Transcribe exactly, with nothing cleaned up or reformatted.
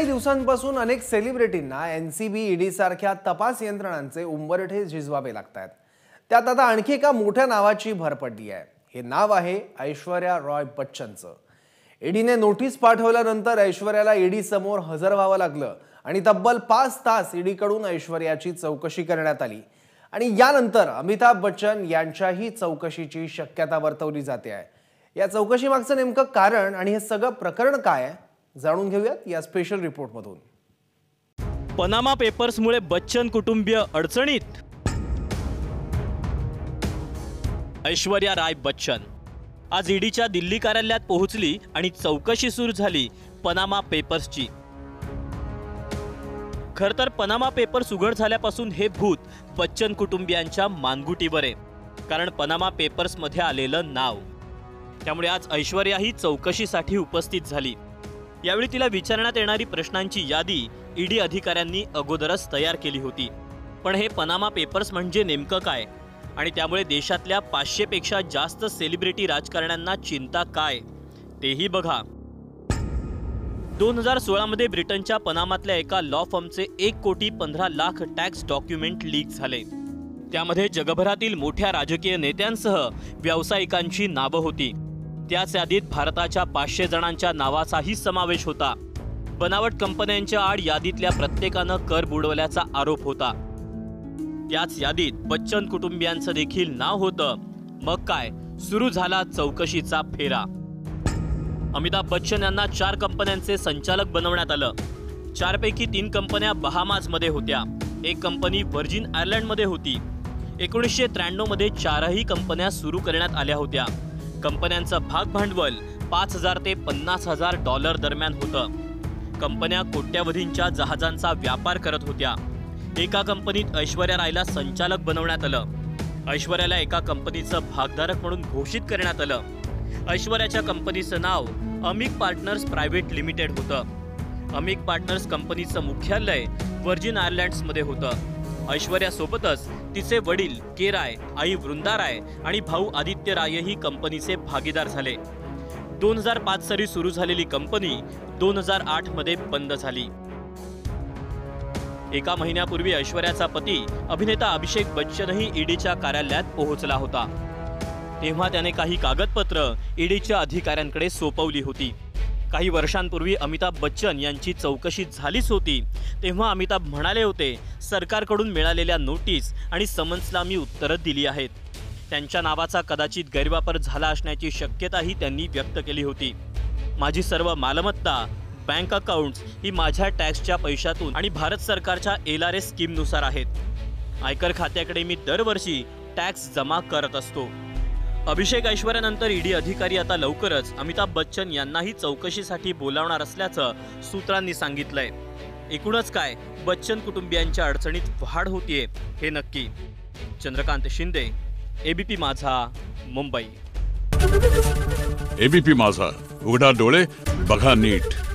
काही दिवसांपासून अनेक सेलिब्रिटींना एनसीबी ईडी सारख्या तपास यंत्रणांचे उंबरठे झिजवावे लागतात। त्यात आता आणखी एका मोठ्या नावाची भर पडली आहे। हे नाव आहे ऐश्वर्या रॉय बच्चनचं। ईडीने नोटीस पाठवल्यानंतर ऐश्वर्याला ईडी समोर हजर व्हावं लागलं आणि तब्बल पाच तास ईडीकडून ऐश्वर्याची चौकशी करण्यात आली आणि यानंतर अमिताभ बच्चन यांच्याही चौकशीची शक्यता वर्तवली जाते आहे। या चौकशी मागचं नेमकं कारण आणि हे सगळं प्रकरण काय आहे जाणून घेऊयात या स्पेशल रिपोर्ट मधून। पनामा पेपर्स मुळे बच्चन कुटुंबीय अडचणीत। ऐश्वर्या राय बच्चन आज ईडीच्या दिल्ली कार्यालयात पोहोचली आणि चौकशी सुरू झाली पनामा पेपर्सची। खरतर पनामा पेपर्स उघड झाल्यापासून हे भूत बच्चन कुटुंबियांच्या मानगुटीवर आहे, कारण पनामा पेपर्स मध्ये आलेलं नाव। त्यामुळे आज ऐश्वर्या ही चौकशीसाठी उपस्थित झाली। यावेळी तिला विचारण्यात येणारी प्रश्नांची यादी ईडी अधिकाऱ्यांनी अगोदरच तयार केली होती। पण हे पनामा पेपर्स म्हणजे नेमकं काय आणि त्यामुळे देशातल्या पाचशे पेक्षा जास्त सेलिब्रिटी राजकारण्यांना चिंता काय तेही बघा। दोन हजार सोळा मध्ये ब्रिटनच्या पनामातल्या एका लॉ फर्मचे एक कोटी पंधरा लाख टॅक्स डॉक्युमेंट लीक झाले। त्यामध्ये जगभरातील मोठ्या राजकीय नेत्यांसह व्यावसायिकांची नावं होती। त्याच यादीत भारताच्या पाचशे जणांच्या नावाचाही समावेश होता। बनावट कंपन्यांच्या आड यादीतल्या प्रत्येकानं कर बुडवल्याचा आरोप होता। त्याच यादीत बच्चन कुटुंबियांचं देखील नाव होतं। मग काय, सुरू झाला चौकशीचा फेरा। अमिताभ बच्चन यांना चार कंपन्यांचे संचालक बनवण्यात आलं। चारपैकी तीन कंपन्या बहामाजमध्ये होत्या, एक कंपनी व्हर्जिन आयर्लंडमध्ये होती। एकोणीसशे त्र्याण्णव मध्ये चारही कंपन्या सुरू करण्यात आल्या होत्या। कंपन्यांचं भाग भांडवल पाच हजार ते पन्नास हजार डॉलर दरम्यान होतं। कंपन्या कोट्यावधींच्या जहाजांचा व्यापार करत होत्या। एका कंपनीत ऐश्वर्या रायला संचालक बनवण्यात आलं। ऐश्वर्याला एका कंपनीचं भागधारक म्हणून घोषित करण्यात आलं। ऐश्वर्याच्या कंपनीचं नाव अमित पार्टनर्स प्रायव्हेट लिमिटेड होतं। अमित पार्टनर्स कंपनीचं मुख्यालय व्हर्जिन आयर्लंड्समध्ये होतं। ऐश्वर्यासोबतच तिचे वडील के राय, आई वृंदा राय आणि भाऊ आदित्य रायही कंपनीचे भागीदार झाले। दोन हजार पाच साली सुरू झालेली कंपनी दोन हजार आठ मध्ये बंद झाली। एका महिन्यापूर्वी ऐश्वर्याचा पती अभिनेता अभिषेक बच्चनही ईडीच्या कार्यालयात पोहोचला होता, तेव्हा त्याने काही कागदपत्र ईडीच्या अधिकाऱ्यांकडे सोपवली होती। काही वर्षांपूर्वी अमिताभ बच्चन यांची चौकशी झालीच होती, तेव्हा अमिताभ म्हणाले होते, सरकारकडून मिळालेल्या नोटीस आणि समन्सला मी उत्तरं दिली आहेत। त्यांच्या नावाचा कदाचित गैरवापर झाला असण्याची शक्यताही त्यांनी व्यक्त केली होती। माझी सर्व मालमत्ता, बँक अकाउंट्स ही माझ्या टॅक्सच्या पैशातून आणि भारत सरकारच्या एल आर एस स्कीमनुसार आहेत। आयकर खात्याकडे मी दरवर्षी टॅक्स जमा करत असतो। अभिषेक ऐश्वर्यानंतर ईडी अधिकारी आता लवकरच अमिताभ बच्चन यांनाही चौकशीसाठी बोलावणार असल्याचं सूत्रांनी सांगितलंय। एकूणच काय, बच्चन कुटुंबियांच्या अडचणीत वाढ होतीये हे नक्की। Chandrakant Shinde, A B P Majha, Mumbai. A B P माझा, उघडा डोळे, बघा नीट।